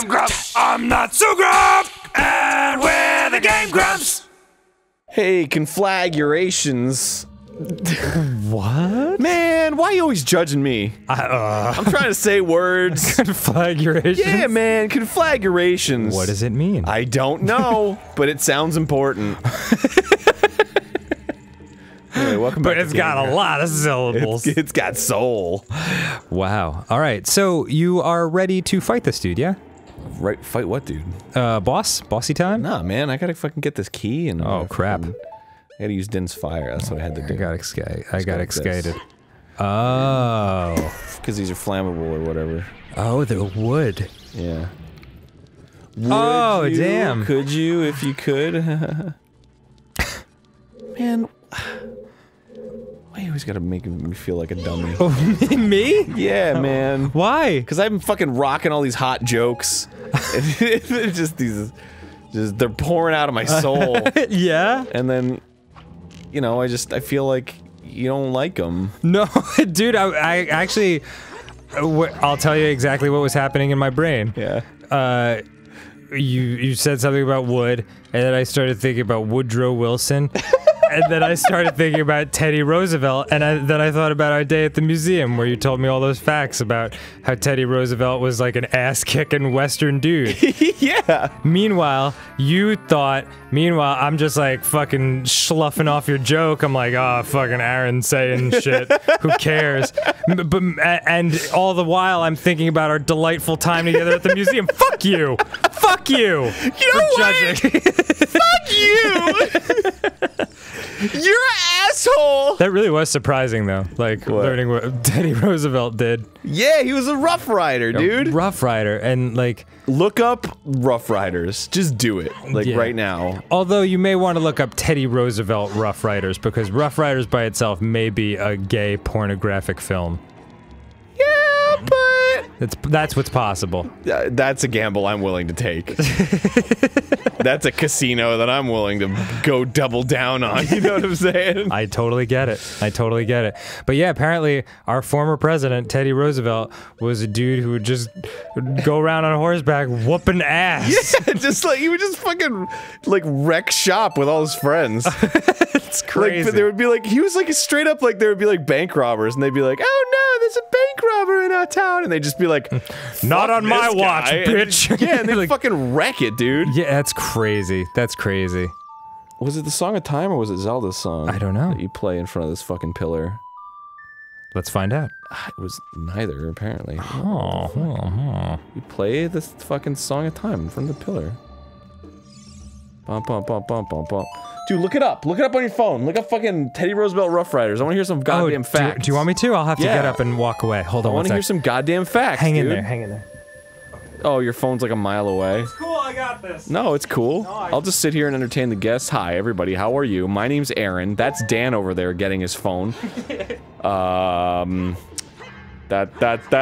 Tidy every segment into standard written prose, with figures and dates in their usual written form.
I'm Grumps. I'm not so Grump. And we're the Game Grumps. Hey, conflagrations. What? Man, why you always judging me? I'm trying to say words. Conflagrations? Yeah, man, conflagrations. What does it mean? I don't know, but it sounds important. Anyway, welcome back. But it's got a lot of syllables. It's got soul. Wow. Alright, so you are ready to fight this dude, yeah? Right, fight what dude? Boss? Bossy time? Nah, man, I gotta fucking get this key and- Oh, crap. I gotta use Din's fire, that's what I had to do. I got excited. Oh. Because these are flammable or whatever. Oh, they're wood. Yeah. Damn. Could you, if you could? Man. Why you always gotta make me feel like a dummy? Oh, me? Yeah, man. Why? Because I'm fucking rocking all these hot jokes. Just, they're pouring out of my soul. Yeah? And then... You know, I feel like you don't like them. No, dude, I actually, I'll tell you exactly what was happening in my brain. Yeah. You said something about wood, and then I started thinking about Woodrow Wilson, and then I started thinking about Teddy Roosevelt, and then I thought about our day at the museum where you told me all those facts about how Teddy Roosevelt was like an ass-kicking Western dude. Yeah! Meanwhile, I'm just like fucking schluffing off your joke, I'm like, oh, fucking Aaron saying shit, who cares? And all the while I'm thinking about our delightful time together at the museum. Fuck you! Fuck you! You know what? Fuck you! You're an asshole! That really was surprising, though. Like, learning what Teddy Roosevelt did. Yeah, he was a Rough Rider, dude! Rough Rider, and like... Look up Rough Riders. Just do it. Like, right now. Although, you may want to look up Teddy Roosevelt Rough Riders, because Rough Riders by itself may be a gay pornographic film. Yeah, but... That's what's possible. That's a gamble I'm willing to take. That's a casino that I'm willing to go double down on, you know what I'm saying? I totally get it. I totally get it. But yeah, apparently, our former president, Teddy Roosevelt, was a dude who would just go around on horseback whooping ass. Yeah, just like, he would just fucking, like, wreck shop with all his friends. It's crazy. Like, but there would be like, he was like, straight up like, there would be like bank robbers, and they'd be like, oh no, there's a bank robber in our town, and they'd just be like, not on my watch, bitch. And, yeah, and they like, fucking wreck it, dude. Yeah, that's crazy. Crazy. That's crazy. Was it the Song of Time or was it Zelda's song? I don't know. That you play in front of this fucking pillar. Let's find out. It was neither, apparently. Oh, you play this fucking Song of Time from the pillar. Bum, bum, bum, bum, bum, bum. Dude, look it up. Look it up on your phone. Look up fucking Teddy Roosevelt Rough Riders. I want to hear some goddamn facts. Do you want me to? I'll have to get up and walk away. Hold on. I want to hear some goddamn facts. Hang in there. Hang in there. Oh, your phone's like a mile away. It's cool, I got this. No, it's cool. No, I'll just sit here and entertain the guests. Hi, everybody, how are you? My name's Aaron. That's Dan over there getting his phone. Hold on, let me... God,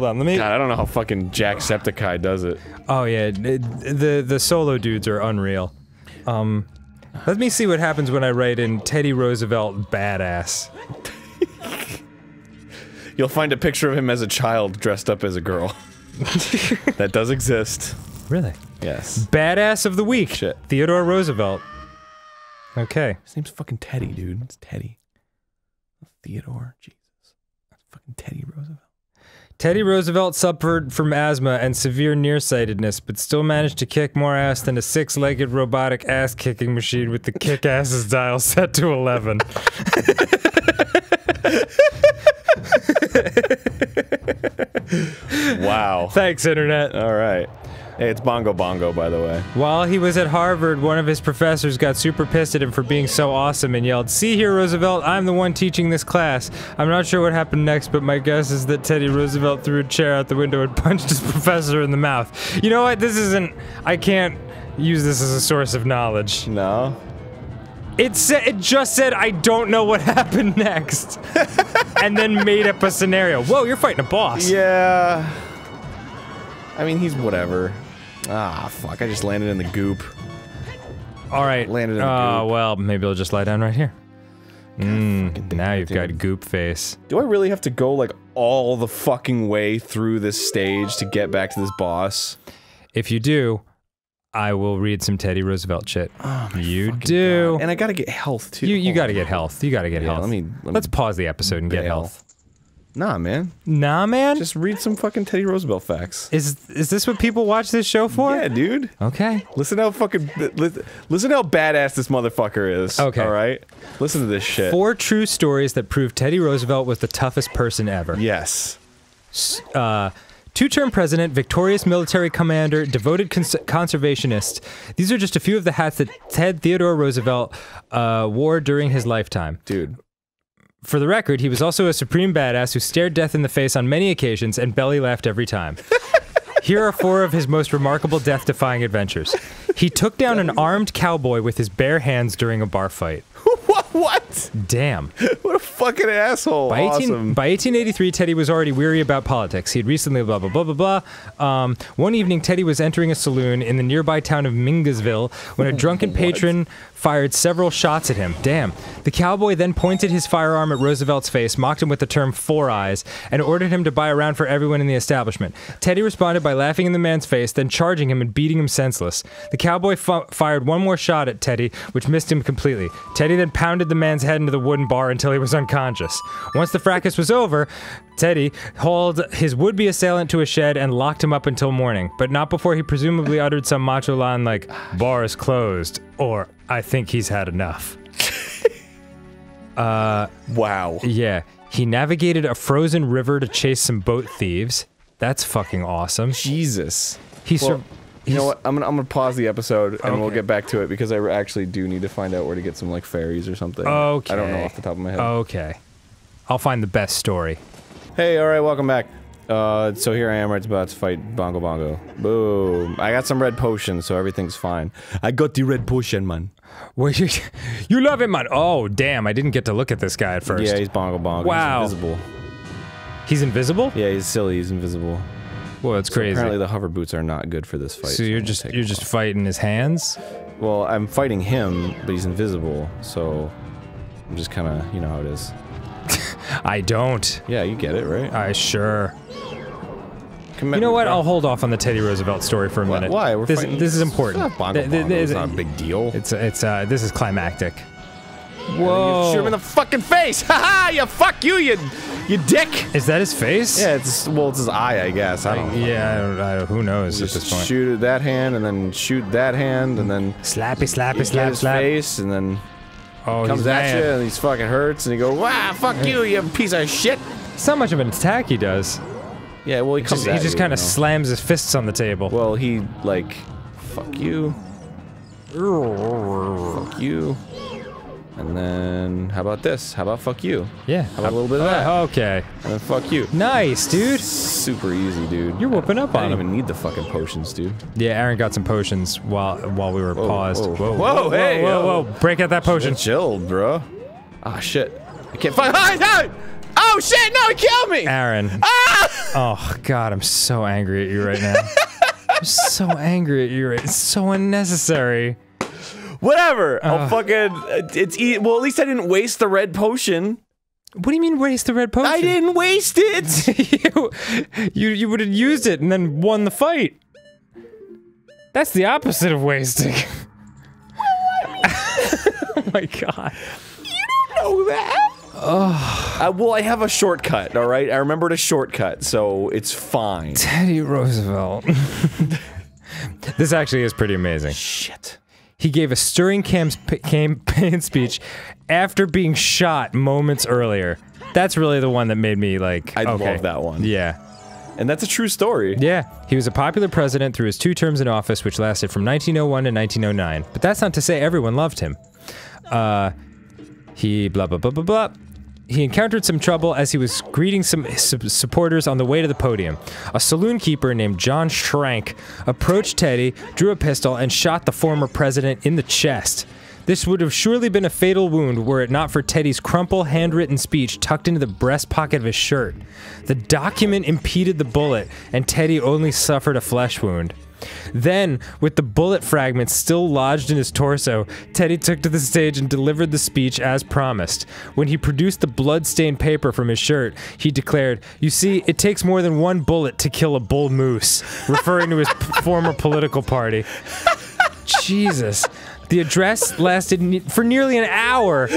I don't know how fucking Jacksepticeye does it. Oh, yeah, the solo dudes are unreal. Let me see what happens when I write in Teddy Roosevelt badass. You'll find a picture of him as a child dressed up as a girl. That does exist. Really? Yes. Badass of the week. Shit. Theodore Roosevelt. Okay. His name's fucking Teddy, dude. It's Teddy. Theodore. Jesus. That's fucking Teddy Roosevelt. Teddy Roosevelt suffered from asthma and severe nearsightedness, but still managed to kick more ass than a six-legged robotic ass-kicking machine with the kick-asses dial set to 11. Wow. Thanks, internet. Alright. Hey, it's Bongo Bongo, by the way. While he was at Harvard, one of his professors got super pissed at him for being so awesome and yelled, "See here, Roosevelt, I'm the one teaching this class." I'm not sure what happened next, but my guess is that Teddy Roosevelt threw a chair out the window and punched his professor in the mouth. You know what? This isn't... I can't use this as a source of knowledge. No? It just said, I don't know what happened next. And then made up a scenario. Whoa, you're fighting a boss. Yeah. I mean, he's whatever. Ah, fuck, I just landed in the goop. Alright. Landed in the goop. Well, maybe I'll just lie down right here. Now you've got goop face. Do I really have to go like all the fucking way through this stage to get back to this boss? If you do, I will read some Teddy Roosevelt shit. Oh, you do. God. And I gotta get health too. You gotta get health. You gotta get health. Let's pause the episode and get health. Nah, man. Nah, man? Just read some fucking Teddy Roosevelt facts. Is this what people watch this show for? Yeah, dude. Okay. Listen how fucking... Listen how badass this motherfucker is. Okay. Alright? Listen to this shit. 4 true stories that prove Teddy Roosevelt was the toughest person ever. Yes. Two-term president, victorious military commander, devoted conservationist. These are just a few of the hats that Theodore Roosevelt wore during his lifetime. Dude. For the record, he was also a supreme badass who stared death in the face on many occasions and belly laughed every time. Here are 4 of his most remarkable death-defying adventures. He took down an armed cowboy with his bare hands during a bar fight. What? Damn. What a fucking asshole. By 1883, Teddy was already weary about politics. He had recently blah, blah, blah, blah, blah. One evening, Teddy was entering a saloon in the nearby town of Mingusville when a drunken patron fired several shots at him. Damn. The cowboy then pointed his firearm at Roosevelt's face, mocked him with the term "four eyes," and ordered him to buy a round for everyone in the establishment. Teddy responded by laughing in the man's face, then charging him and beating him senseless. The cowboy fired one more shot at Teddy, which missed him completely. Teddy then pounded the man's head into the wooden bar until he was unconscious. Once the fracas was over, Teddy hauled his would-be assailant to a shed and locked him up until morning, but not before he presumably uttered some macho line like, "Bar is closed," or "I think he's had enough." Wow. Yeah. He navigated a frozen river to chase some boat thieves. That's fucking awesome. Jesus. You know what? I'm gonna pause the episode and we'll get back to it because I actually do need to find out where to get some like fairies or something. Okay. I don't know off the top of my head. Okay. I'll find the best story. Hey, alright, welcome back. So here I am right about to fight Bongo Bongo. Boom. I got some red potion, so everything's fine. I got the red potion, man. Well, you love him, man. Oh, damn, I didn't get to look at this guy at first. Yeah, he's Bongo Bongo. Wow. He's invisible. He's invisible? Yeah, he's silly, he's invisible. Well, that's crazy. Apparently the hover boots are not good for this fight. So you're just fighting his hands? Well, I'm fighting him, but he's invisible, so I'm just kinda, you know how it is. I don't. Yeah, you get it, right? I sure. You know what? I'll hold off on the Teddy Roosevelt story for a minute. Why? This is important. It's not a big deal. This is climactic. Whoa! You shoot him in the fucking face! Haha! You fuck you! You dick! Is that his face? Yeah. Well, it's his eye, I guess. I don't know. Yeah. I don't, who knows at this point? Shoot at that hand, and then shoot that hand, and then slap his face, and then. Oh, comes at you and he's fucking hurts and you go, "Wow, fuck you, you piece of shit." It's not much of an attack he does. Yeah, well, he just kind of slams his fists on the table. Well, he like, "Fuck you, fuck you," and then how about this? How about "fuck you"? Yeah, how about a little bit of that? Okay, and then "fuck you." Nice, dude. Super easy, dude. You're whooping up on him. I don't even need the fucking potions, dude. Yeah, Aaron got some potions while we were paused. Whoa, hey, whoa! Break out that potion. Chill, bro. Ah, shit. I can't find. Oh shit! No, he killed me. Aaron. Ah! Oh god, I'm so angry at you right now. I'm so angry at you. It's so unnecessary. Whatever. I'll fucking. Well, at least I didn't waste the red potion. What do you mean waste the red potion? I didn't waste it. you would have used it and then won the fight. That's the opposite of wasting. Oh my god. You don't know that. Oh. Well, I have a shortcut, alright? I remembered a shortcut, so it's fine. Teddy Roosevelt. This actually is pretty amazing. Shit. He gave a stirring campaign speech after being shot moments earlier. That's really the one that made me like, I love that one. Yeah. And that's a true story. Yeah. He was a popular president through his 2 terms in office, which lasted from 1901 to 1909. But that's not to say everyone loved him. He blah blah blah blah blah. He encountered some trouble as he was greeting some supporters on the way to the podium. A saloon keeper named John Schrank approached Teddy, drew a pistol, and shot the former president in the chest. This would have surely been a fatal wound were it not for Teddy's crumpled handwritten speech tucked into the breast pocket of his shirt. The document impeded the bullet, and Teddy only suffered a flesh wound. Then, with the bullet fragments still lodged in his torso, Teddy took to the stage and delivered the speech as promised. When he produced the blood-stained paper from his shirt, he declared, "You see, it takes more than one bullet to kill a bull moose," referring to his former political party. Jesus. The address lasted for nearly an hour.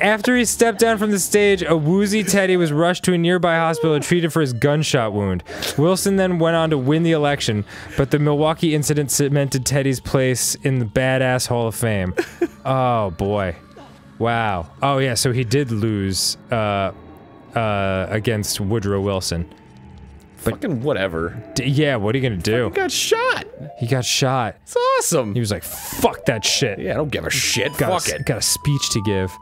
After he stepped down from the stage, a woozy Teddy was rushed to a nearby hospital and treated for his gunshot wound. Wilson then went on to win the election, but the Milwaukee incident cemented Teddy's place in the Badass Hall of Fame. Oh, boy. Wow. Oh, yeah, so he did lose against Woodrow Wilson. But fucking whatever. Yeah, what are you gonna do? He got shot. He got shot. It's awesome. He was like, fuck that shit. Yeah, I don't give a shit. Fuck it. Got a speech to give.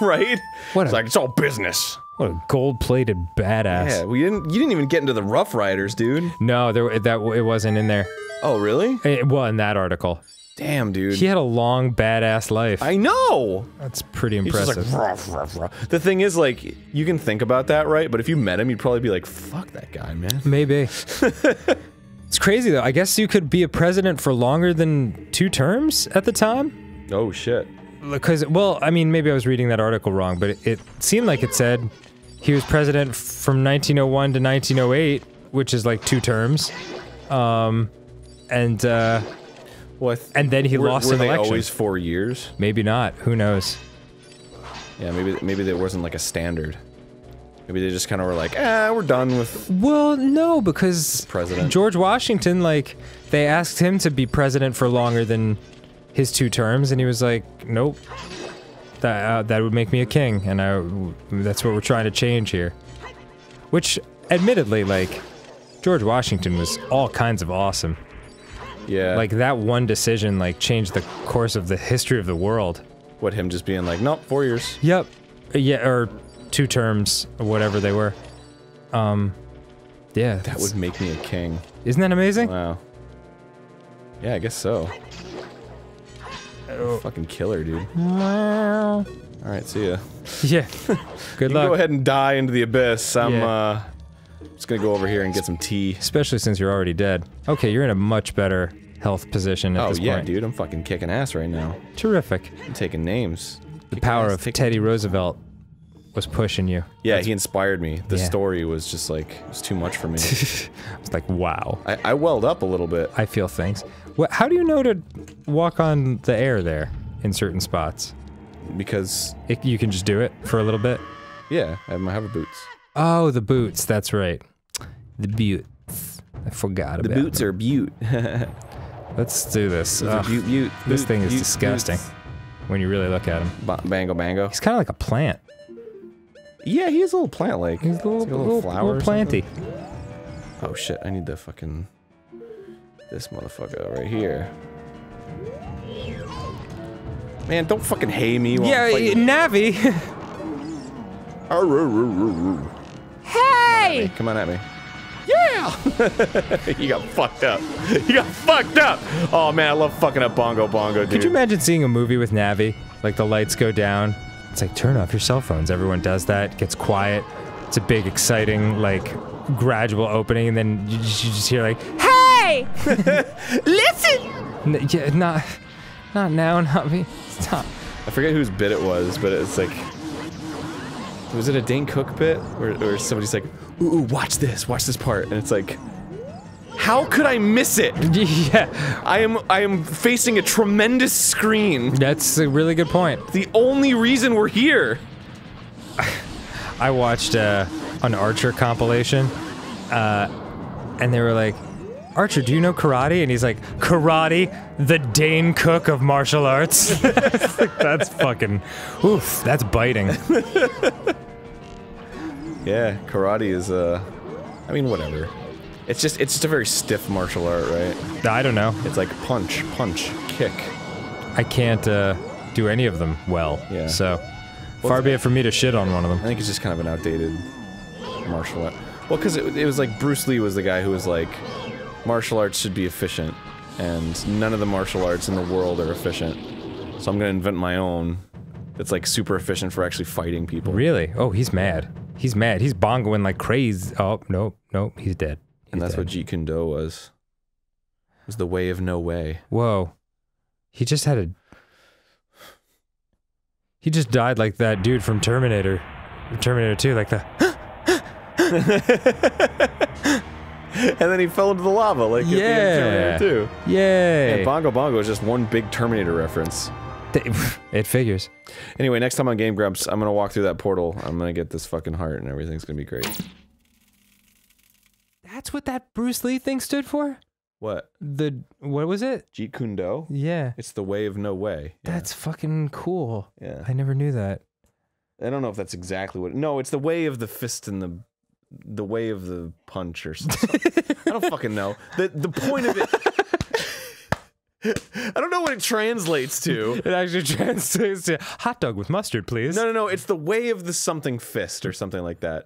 Right? What? It's like, it's all business. What a gold-plated badass. Yeah, you didn't even get into the Rough Riders, dude. No, it wasn't in there. Oh, really? Well, in that article. Damn, dude. He had a long, badass life. I know! That's pretty impressive. He's just like, ruff, ruff, ruff. The thing is, like, you can think about that, right? But if you met him, you'd probably be like, fuck that guy, man. Maybe. It's crazy, though. I guess you could be a president for longer than 2 terms at the time? Oh, shit. Because, well, I mean, maybe I was reading that article wrong, but it seemed like it said he was president from 1901 to 1908, which is like 2 terms. Well, and then he lost an election. Were they always 4 years? Maybe not. Who knows? Yeah, maybe there wasn't like a standard. Maybe they just kind of were like, we're done with. Well, no, because president George Washington, like, they asked him to be president for longer than his 2 terms, and he was like, nope. That would make me a king, and that's what we're trying to change here. Which, admittedly, like, George Washington was all kinds of awesome. Yeah. Like, that one decision, like, changed the course of the history of the world. What, him just being like, nope, 4 years. Yep. Yeah, or 2 terms, or whatever they were. Yeah. That would make me a king. Isn't that amazing? Wow. Yeah, I guess so. Oh. Fucking killer, dude. Alright, see ya. Yeah. Good luck. Go ahead and die into the abyss. I'm, just gonna go over here and get some tea. Especially since you're already dead. Okay, you're in a much better health position at this point. Oh yeah, dude, I'm fucking kicking ass right now. Terrific. I'm taking names. The power of Teddy Roosevelt was pushing you. Yeah, he inspired me. The story was just like, it was too much for me. It's like, wow. I welled up a little bit. I feel things. Well, how do you know to walk on the air there in certain spots? Because you can just do it for a little bit? Yeah, I have my hover boots. Oh, the boots, that's right. The boots. I forgot about them. The boots are butte. Let's do this. This thing is disgusting when you really look at him. Bango bango. He's kind of like a plant. Yeah, he is a little plant-like. He's a little flower. Little planty. Oh shit, I need the fucking... this motherfucker right here. Man, don't fucking hay me while I'm fighting. Navi! Hey! Come on at me. Yeah! You got fucked up. You got fucked up! Oh man, I love fucking up Bongo Bongo, dude. Could you imagine seeing a movie with Navi? Like the lights go down. It's like, turn off your cell phones. Everyone does that. It gets quiet. It's a big, exciting, like, gradual opening, and then you just hear like, hey! Listen! Yeah, not now, not me. Stop. I forget whose bit it was, but it's like... was it a Dane Cook bit? Or somebody's like, ooh, watch this part. And it's like, how could I miss it? Yeah. I am facing a tremendous screen. That's a really good point. The only reason we're here. I watched an Archer compilation, and they were like, Archer, do you know karate? And he's like, karate, the Dane Cook of martial arts. That's fucking, oof, that's biting. Yeah, karate is, I mean, whatever. It's just a very stiff martial art, right? I don't know. It's like punch, punch, kick. I can't, do any of them well, yeah. So, far be it from me to shit on one of them. I think it's just kind of an outdated martial art. Well, because it was like, Bruce Lee was the guy who was like, martial arts should be efficient, and none of the martial arts in the world are efficient. So I'm gonna invent my own that's like super efficient for actually fighting people. Really? Oh, he's mad. He's mad. He's bongoing like crazy. Oh, nope, nope, he's dead. And that's what Jeet Kune Do was. It was the way of no way. Whoa. He just had a... He just died like that dude from Terminator. Terminator 2, like that. And then he fell into the lava, like in Terminator 2. Yeah. And Bongo Bongo is just one big Terminator reference. It figures. Anyway, next time on Game Grumps, I'm gonna walk through that portal. I'm gonna get this fucking heart and everything's gonna be great. That's what that Bruce Lee thing stood for? What? What was it? Jeet Kune Do? Yeah. It's the way of no way. Yeah. That's fucking cool. Yeah. I never knew that. I don't know if that's exactly what- No, it's the way of the fist and the way of the punch or something. I don't fucking know. The point of it... I don't know what it translates to. It actually translates to hot dog with mustard, please. No, no, no. It's the way of the something fist or something like that.